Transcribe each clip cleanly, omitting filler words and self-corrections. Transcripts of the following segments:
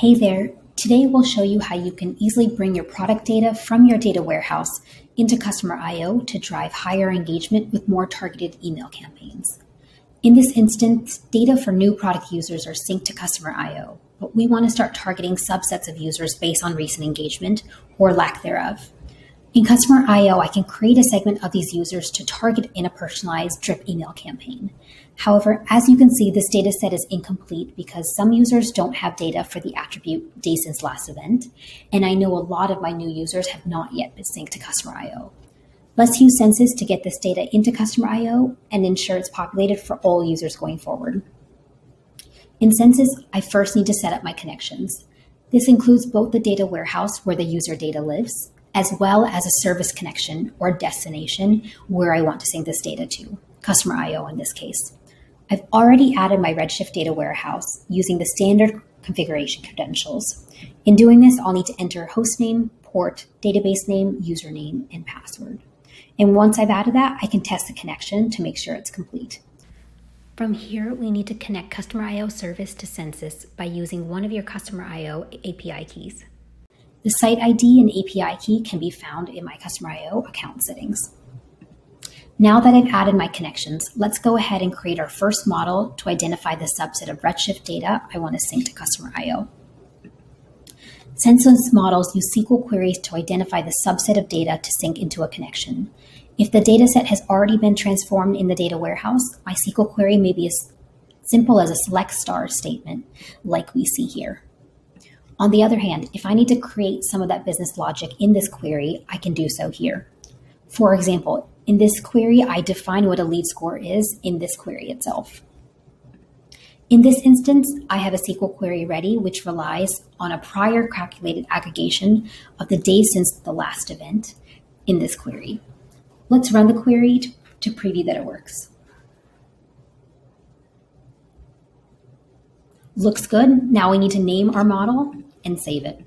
Hey there, today we'll show you how you can easily bring your product data from your data warehouse into Customer.io to drive higher engagement with more targeted email campaigns. In this instance, data for new product users are synced to Customer.io, but we want to start targeting subsets of users based on recent engagement or lack thereof. In Customer.io, I can create a segment of these users to target in a personalized drip email campaign. However, as you can see, this data set is incomplete because some users don't have data for the attribute day since last event, and I know a lot of my new users have not yet been synced to Customer.io. Let's use Census to get this data into Customer.io and ensure it's populated for all users going forward. In Census, I first need to set up my connections. This includes both the data warehouse where the user data lives, as well as a service connection or destination where I want to sync this data to, Customer.io in this case. I've already added my Redshift data warehouse using the standard configuration credentials. In doing this, I'll need to enter hostname, port, database name, username, and password. And once I've added that, I can test the connection to make sure it's complete. From here, we need to connect Customer.io service to Census by using one of your Customer.io API keys. The site ID and API key can be found in my Customer.io account settings. Now that I've added my connections, let's go ahead and create our first model to identify the subset of Redshift data I want to sync to Customer.io. Census models use SQL queries to identify the subset of data to sync into a connection. If the dataset has already been transformed in the data warehouse, my SQL query may be as simple as a select star statement like we see here. On the other hand, if I need to create some of that business logic in this query, I can do so here. For example, in this query, I define what a lead score is in this query itself. In this instance, I have a SQL query ready, which relies on a prior calculated aggregation of the day since the last event in this query. Let's run the query to preview that it works. Looks good. Now we need to name our model and save it.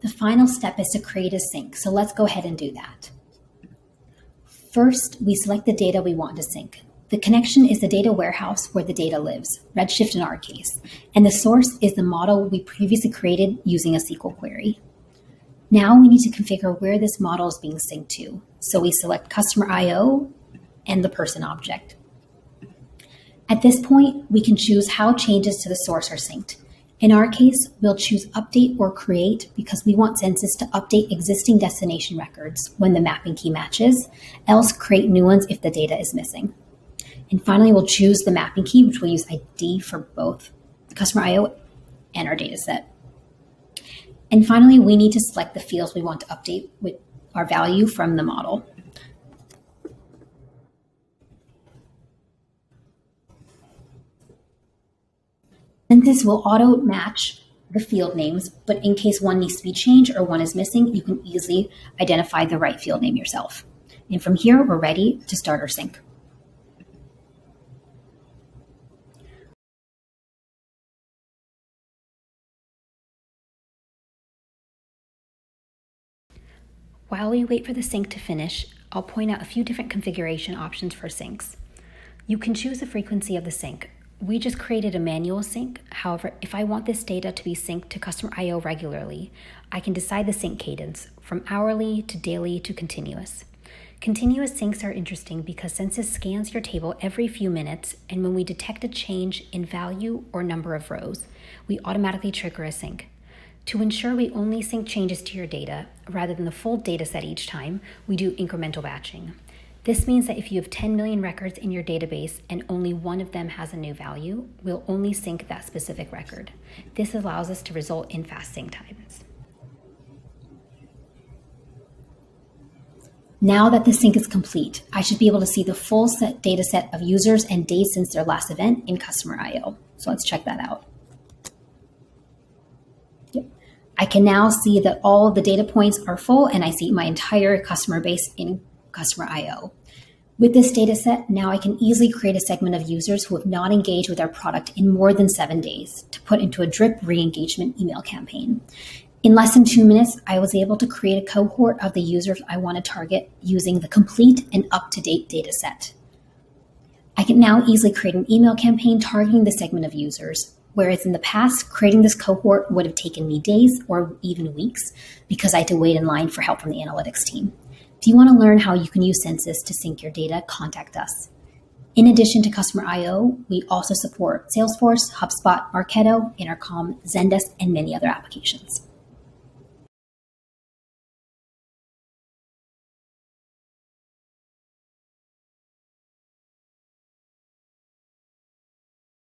The final step is to create a sync, so let's go ahead and do that. First, we select the data we want to sync. The connection is the data warehouse where the data lives, Redshift in our case, and the source is the model we previously created using a SQL query. Now we need to configure where this model is being synced to, so we select Customer.io and the person object. At this point, we can choose how changes to the source are synced. In our case, we'll choose update or create because we want Census to update existing destination records when the mapping key matches, else create new ones if the data is missing. And finally, we'll choose the mapping key, which we'll use ID for both Customer.io and our data set. And finally, we need to select the fields we want to update with our value from the model. Census will auto-match the field names, but in case one needs to be changed or one is missing, you can easily identify the right field name yourself. And from here, we're ready to start our sync. While we wait for the sync to finish, I'll point out a few different configuration options for syncs. You can choose the frequency of the sync. We just created a manual sync. However, if I want this data to be synced to Customer.io regularly, I can decide the sync cadence from hourly to daily to continuous. Continuous syncs are interesting because Census scans your table every few minutes, and when we detect a change in value or number of rows, we automatically trigger a sync. To ensure we only sync changes to your data rather than the full data set each time, we do incremental batching. This means that if you have 10 million records in your database and only one of them has a new value, we'll only sync that specific record. This allows us to result in fast sync times. Now that the sync is complete, I should be able to see the full data set of users and days since their last event in Customer.io. So let's check that out. I can now see that all of the data points are full and I see my entire customer base in Customer.io. With this data set, now I can easily create a segment of users who have not engaged with our product in more than 7 days to put into a drip re-engagement email campaign. In less than 2 minutes, I was able to create a cohort of the users I want to target using the complete and up-to-date data set. I can now easily create an email campaign targeting the segment of users, whereas in the past, creating this cohort would have taken me days or even weeks because I had to wait in line for help from the analytics team. If you want to learn how you can use Census to sync your data, contact us. In addition to Customer.io, we also support Salesforce, HubSpot, Marketo, Intercom, Zendesk, and many other applications.